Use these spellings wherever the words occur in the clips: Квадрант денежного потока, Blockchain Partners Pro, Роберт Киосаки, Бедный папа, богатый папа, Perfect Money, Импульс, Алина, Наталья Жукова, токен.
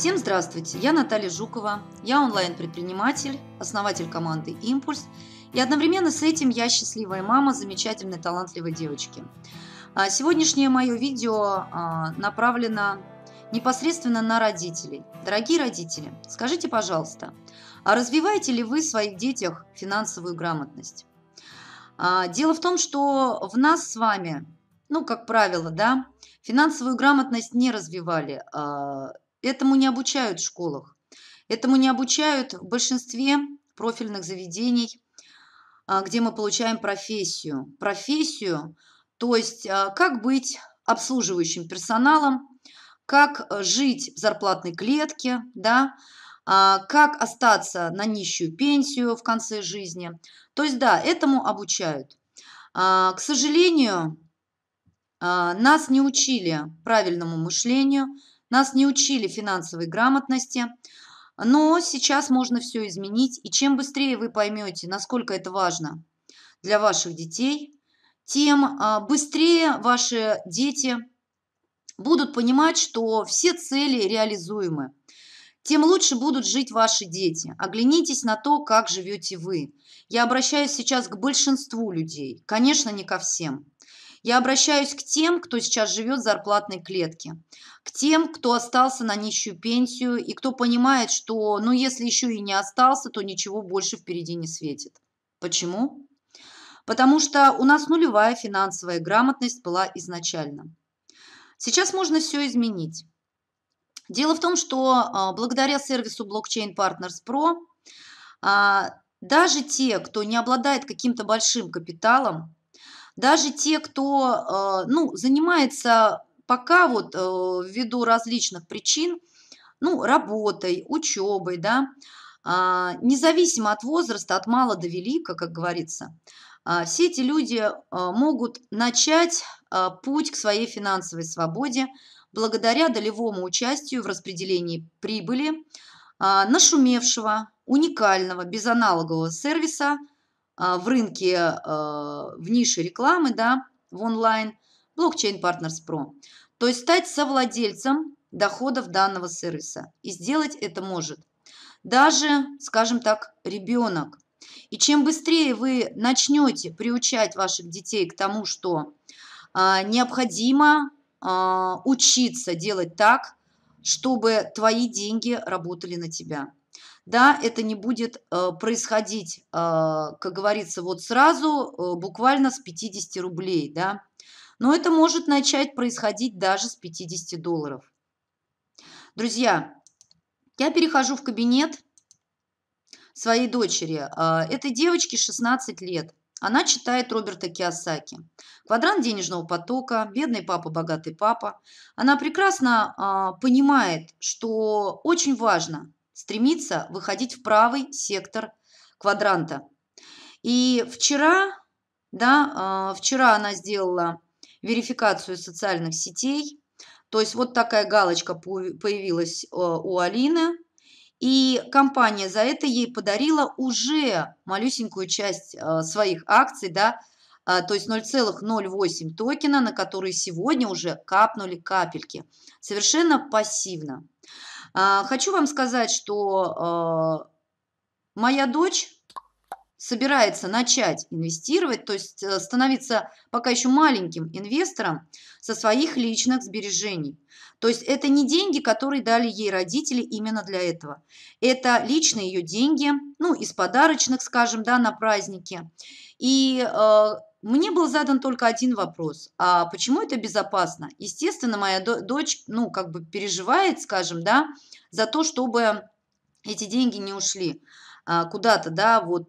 Всем здравствуйте, я Наталья Жукова, я онлайн-предприниматель, основатель команды «Импульс», и одновременно с этим я счастливая мама замечательной талантливой девочки. Сегодняшнее мое видео направлено непосредственно на родителей. Дорогие родители, скажите, пожалуйста, а развиваете ли вы в своих детях финансовую грамотность? Дело в том, что в нас с вами, как правило, финансовую грамотность не развивали. Этому не обучают в школах, этому не обучают в большинстве профильных заведений, где мы получаем профессию. Профессию, то есть как быть обслуживающим персоналом, как жить в зарплатной клетке, как остаться на нищую пенсию в конце жизни. То есть этому обучают. К сожалению, нас не учили правильному мышлению, нас не учили финансовой грамотности, но сейчас можно все изменить. И чем быстрее вы поймете, насколько это важно для ваших детей, тем быстрее ваши дети будут понимать, что все цели реализуемы. Тем лучше будут жить ваши дети. Оглянитесь на то, как живете вы. Я обращаюсь сейчас к большинству людей, конечно, не ко всем. Я обращаюсь к тем, кто сейчас живет в зарплатной клетке, к тем, кто остался на нищую пенсию и кто понимает, что, если еще и не остался, то ничего больше впереди не светит. Почему? Потому что у нас нулевая финансовая грамотность была изначально. Сейчас можно все изменить. Дело в том, что благодаря сервису Blockchain Partners Pro даже те, кто не обладает каким-то большим капиталом, даже те, кто занимается пока ввиду различных причин, работой, учебой, независимо от возраста, от мала до велика, как говорится, все эти люди могут начать путь к своей финансовой свободе благодаря долевому участию в распределении прибыли нашумевшего, уникального, безаналогового сервиса в рынке, в нише рекламы, в онлайн, Blockchain Partners Pro. То есть стать совладельцем доходов данного сервиса. И сделать это может даже, скажем так, ребенок. И чем быстрее вы начнете приучать ваших детей к тому, что необходимо учиться делать так, чтобы твои деньги работали на тебя. Это не будет происходить, как говорится, сразу, буквально с 50 рублей, но это может начать происходить даже с 50 долларов. Друзья, я перехожу в кабинет своей дочери. Этой девочке 16 лет. Она читает Роберта Киосаки. «Квадрант денежного потока», «Бедный папа, богатый папа». Она прекрасно понимает, что очень важно стремиться выходить в правый сектор квадранта. И вчера она сделала верификацию социальных сетей. То есть вот такая галочка появилась у Алины. И компания за это ей подарила уже малюсенькую часть своих акций, то есть 0,08 токена, на которые сегодня уже капнули капельки. Совершенно пассивно. Хочу вам сказать, что моя дочь собирается начать инвестировать, то есть становиться пока еще маленьким инвестором со своих личных сбережений. То есть это не деньги, которые дали ей родители именно для этого. Это личные ее деньги, из подарочных, скажем, на праздники. И мне был задан только один вопрос. А почему это безопасно? Естественно, моя дочь, переживает, скажем, за то, чтобы эти деньги не ушли куда-то,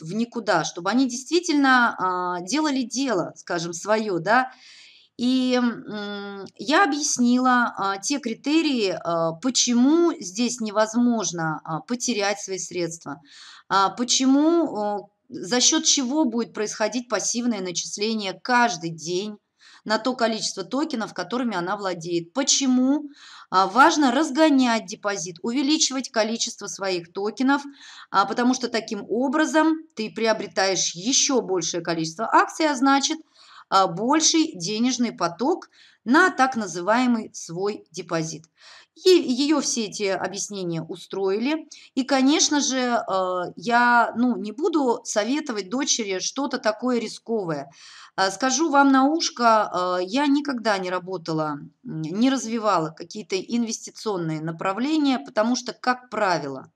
в никуда, чтобы они действительно делали дело, скажем, свое, И я объяснила те критерии, почему здесь невозможно потерять свои средства, почему, за счет чего будет происходить пассивное начисление каждый день на то количество токенов, которыми она владеет. Почему важно разгонять депозит, увеличивать количество своих токенов, потому что таким образом ты приобретаешь еще большее количество акций, а значит больший денежный поток на так называемый свой депозит. Ее все эти объяснения устроили. И, конечно же, я не буду советовать дочери что-то такое рисковое. Скажу вам на ушко, я никогда не работала, не развивала какие-то инвестиционные направления, потому что, как правило,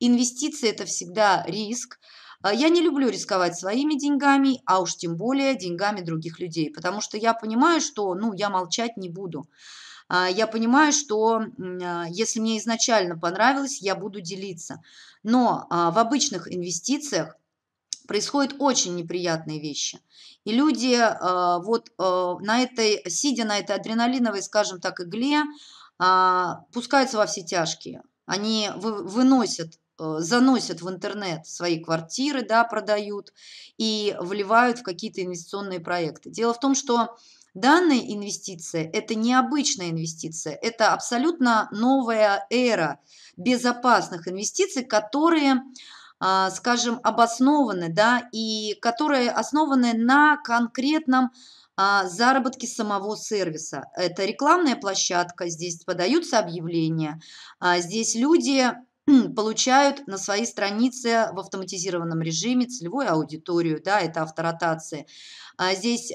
инвестиции – это всегда риск. Я не люблю рисковать своими деньгами, а уж тем более деньгами других людей, потому что я понимаю, что я молчать не буду. Я понимаю, что если мне изначально понравилось, я буду делиться. Но в обычных инвестициях происходят очень неприятные вещи. И люди, сидя на этой адреналиновой, скажем так, игле, пускаются во все тяжкие. Они заносят в интернет свои квартиры, продают и вливают в какие-то инвестиционные проекты. Дело в том, что данная инвестиция – это необычная инвестиция, это абсолютно новая эра безопасных инвестиций, которые, скажем, обоснованы, и которые основаны на конкретном заработки самого сервиса. Это рекламная площадка, здесь подаются объявления, здесь люди получают на своей странице в автоматизированном режиме целевую аудиторию, это авторотация. Здесь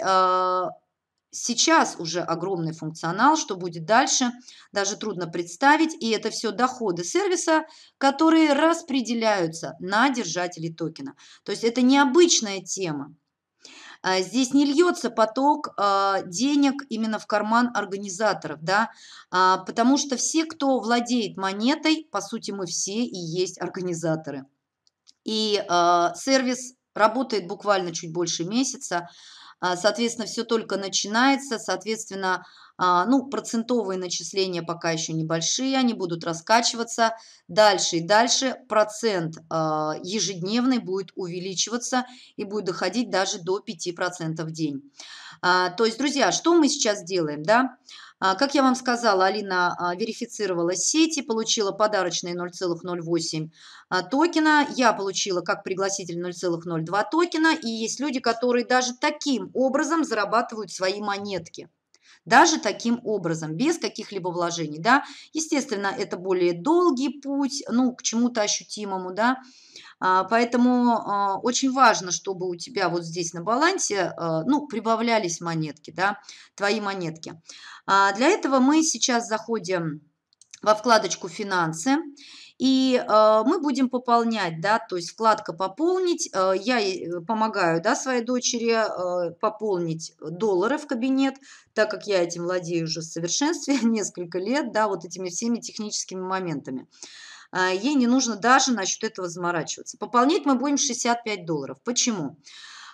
сейчас уже огромный функционал, что будет дальше, даже трудно представить. И это все доходы сервиса, которые распределяются на держателей токена. То есть это необычная тема. Здесь не льется поток денег именно в карман организаторов, потому что все, кто владеет монетой, по сути, мы все и есть организаторы. И сервис работает буквально чуть больше месяца, соответственно, все только начинается, соответственно, процентовые начисления пока еще небольшие, они будут раскачиваться дальше и дальше. Процент ежедневный будет увеличиваться и будет доходить даже до 5% в день. То есть, друзья, что мы сейчас делаем, Как я вам сказала, Алина верифицировала сети, получила подарочные 0,08 токена, я получила как пригласитель 0,02 токена, и есть люди, которые даже таким образом зарабатывают свои монетки. Даже таким образом, без каких-либо вложений, Естественно, это более долгий путь, к чему-то ощутимому, Поэтому очень важно, чтобы у тебя вот здесь на балансе, прибавлялись монетки, твои монетки. Для этого мы сейчас заходим во вкладочку «Финансы». И мы будем пополнять, то есть вкладка «Пополнить». Я помогаю, своей дочери пополнить доллары в кабинет, так как я этим владею уже в совершенстве несколько лет, вот этими всеми техническими моментами. Ей не нужно даже насчет этого заморачиваться. Пополнять мы будем $65. Почему?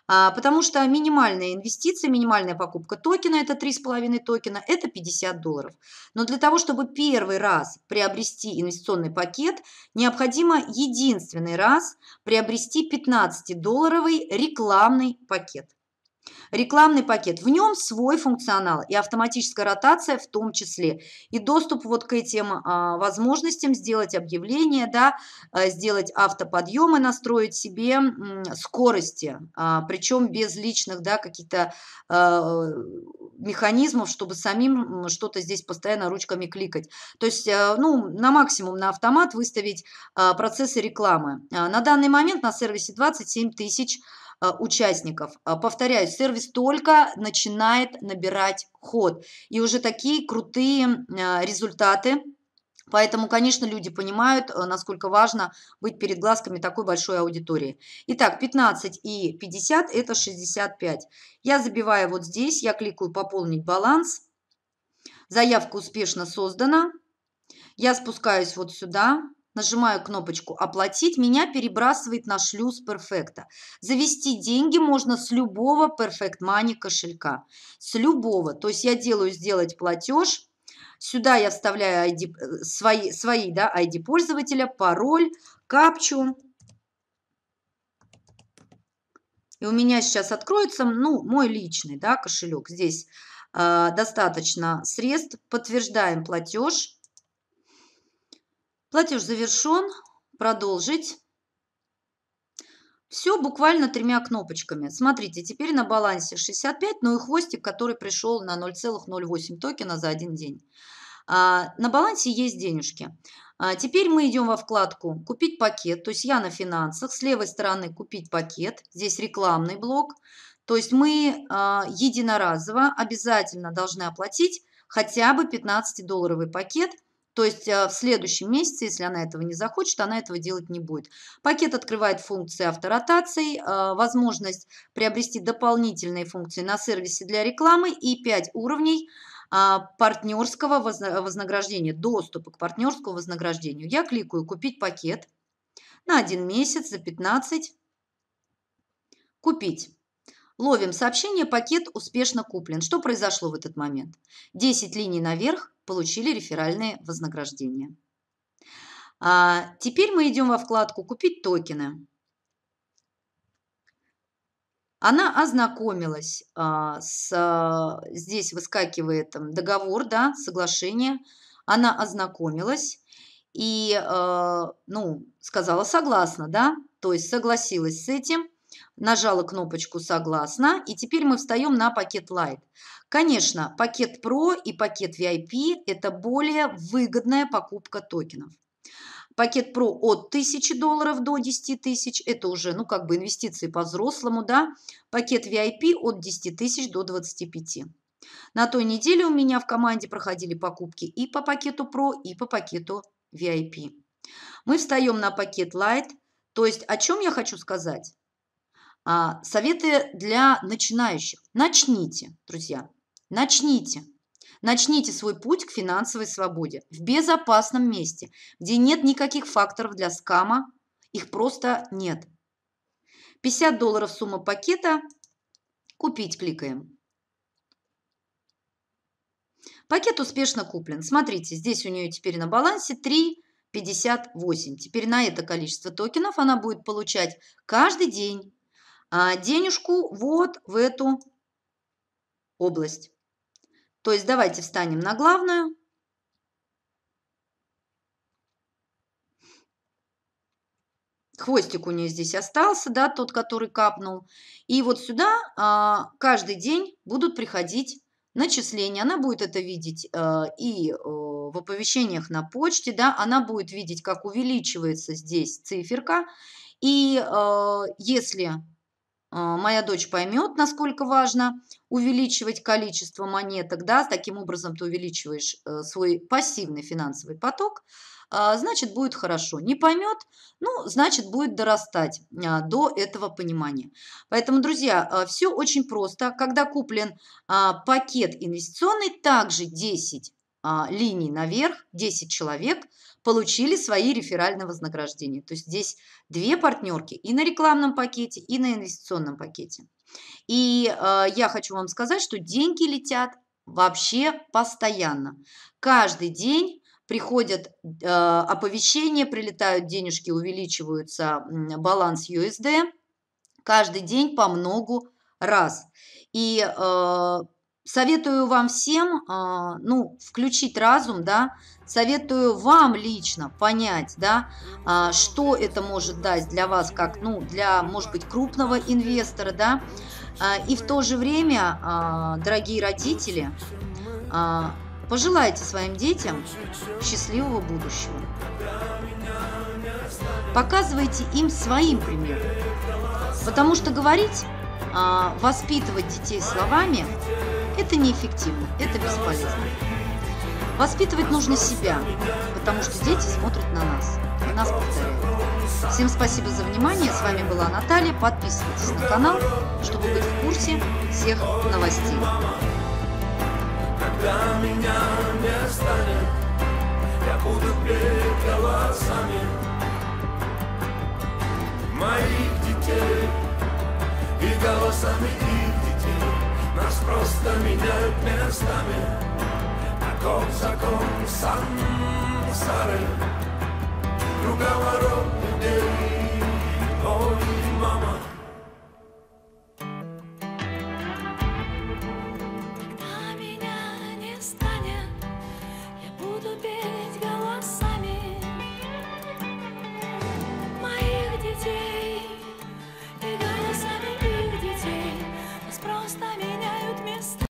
Потому что минимальная инвестиция, минимальная покупка токена, это 3,5 токена, это $50. Но для того, чтобы первый раз приобрести инвестиционный пакет, необходимо единственный раз приобрести $15 рекламный пакет. Рекламный пакет. В нем свой функционал и автоматическая ротация в том числе. И доступ вот к этим возможностям сделать объявления, сделать автоподъемы, настроить себе скорости, причем без личных каких-то механизмов, чтобы самим что-то здесь постоянно ручками кликать. То есть на максимум на автомат выставить процессы рекламы. На данный момент на сервисе 27 000 участников. Повторяю, сервис только начинает набирать ход. И уже такие крутые результаты. Поэтому, конечно, люди понимают, насколько важно быть перед глазками такой большой аудитории. Итак, 15 и 50 – это 65. Я забиваю вот здесь, я кликаю «Пополнить баланс». Заявка успешно создана. Я спускаюсь вот сюда. Нажимаю кнопочку «Оплатить», меня перебрасывает на шлюз Перфекта. Завести деньги можно с любого Perfect Money кошелька. С любого. То есть я делаю «Сделать платеж». Сюда я вставляю ID, свои ID пользователя, пароль, капчу. И у меня сейчас откроется мой личный кошелек. Здесь достаточно средств. Подтверждаем платеж. Платеж завершен. Продолжить. Все буквально 3 кнопочками. Смотрите, теперь на балансе 65, и хвостик, который пришел на 0,08 токена за один день. На балансе есть денежки. Теперь мы идем во вкладку «Купить пакет», то есть я на финансах, с левой стороны «Купить пакет», здесь рекламный блок, то есть мы единоразово обязательно должны оплатить хотя бы 15-долларовый пакет, то есть в следующем месяце, если она этого не захочет, она этого делать не будет. Пакет открывает функции авторотаций, возможность приобрести дополнительные функции на сервисе для рекламы и 5 уровней партнерского вознаграждения, доступа к партнерскому вознаграждению. Я кликаю «Купить пакет» на 1 месяц за 15. «Купить». Ловим сообщение «Пакет успешно куплен». Что произошло в этот момент? 10 линий наверх получили реферальные вознаграждения. Теперь мы идем во вкладку «Купить токены». Она ознакомилась, здесь выскакивает договор, да, соглашение. Она ознакомилась и сказала «согласна», да, то есть согласилась с этим. Нажала кнопочку «Согласна», и теперь мы встаем на пакет Light. Конечно, пакет Pro и пакет VIP – это более выгодная покупка токенов. Пакет Pro от 1000 долларов до 10 тысяч – это уже, инвестиции по-взрослому, да. Пакет VIP от 10 тысяч до 25. На той неделе у меня в команде проходили покупки и по пакету Pro, и по пакету VIP. Мы встаем на пакет Light. То есть о чем я хочу сказать? Советы для начинающих. Начните, друзья, начните. Начните свой путь к финансовой свободе в безопасном месте, где нет никаких факторов для скама, их просто нет. 50 долларов сумма пакета. Купить кликаем. Пакет успешно куплен. Смотрите, здесь у нее теперь на балансе 3,58. Теперь на это количество токенов она будет получать каждый день денежку вот в эту область. То есть давайте встанем на главную. Хвостик у нее здесь остался, да, тот, который капнул. И вот сюда каждый день будут приходить начисления. Она будет это видеть и в оповещениях на почте, да, она будет видеть, как увеличивается здесь циферка. И если моя дочь поймет, насколько важно увеличивать количество монеток, да, таким образом ты увеличиваешь свой пассивный финансовый поток, значит, будет хорошо. Не поймет, значит, будет дорастать до этого понимания. Поэтому, друзья, все очень просто. Когда куплен пакет инвестиционный, также 10 линий наверх, 10 человек получили свои реферальные вознаграждения. То есть здесь 2 партнерки и на рекламном пакете, и на инвестиционном пакете. И я хочу вам сказать, что деньги летят вообще постоянно. Каждый день приходят оповещения, прилетают денежки, увеличиваются баланс USD. Каждый день по многу раз. И советую вам всем, включить разум, да, советую вам лично понять, да, что это может дать для вас, как, для, может быть, крупного инвестора, да, и в то же время, дорогие родители, пожелайте своим детям счастливого будущего. Показывайте им своим примером, потому что говорить, воспитывать детей словами – это неэффективно, это бесполезно. Воспитывать нужно себя, потому что дети смотрят на нас, и нас повторяют. Всем спасибо за внимание. С вами была Наталья. Подписывайтесь на канал, чтобы быть в курсе всех новостей. Когда меня не станет, я буду перед голосами моих детей и голосами их детей. Нас просто меняют местами, таков закон сансары, круговорот людей. Ой, мама.